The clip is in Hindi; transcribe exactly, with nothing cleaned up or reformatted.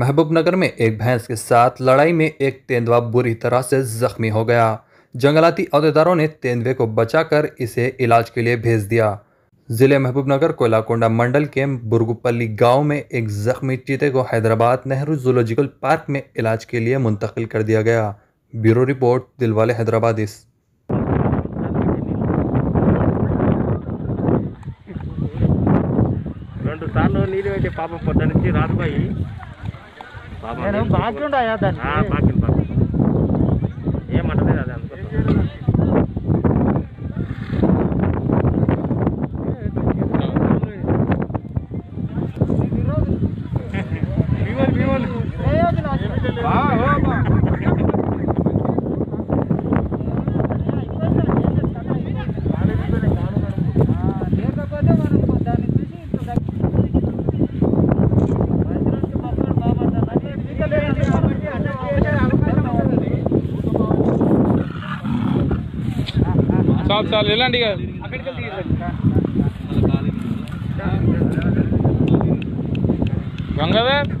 महबूबनगर में एक भैंस के साथ लड़ाई में एक तेंदुआ बुरी तरह से जख्मी हो गया। जंगलाती अहदेदारों ने तेंदुए को बचाकर इसे इलाज के लिए भेज दिया। जिले महबूबनगर कोलाकोंडा मंडल के बुरगुपाली गांव में एक जख्मी चीते को हैदराबाद नेहरू जूलॉजिकल पार्क में इलाज के लिए मुंतकिल कर दिया गया। ब्यूरो रिपोर्ट दिलवाले हैदराबाद। पापा पता नहीं रात भाई बाकी आया था ये मटन है सात साल ले लेंगे गंगाधर।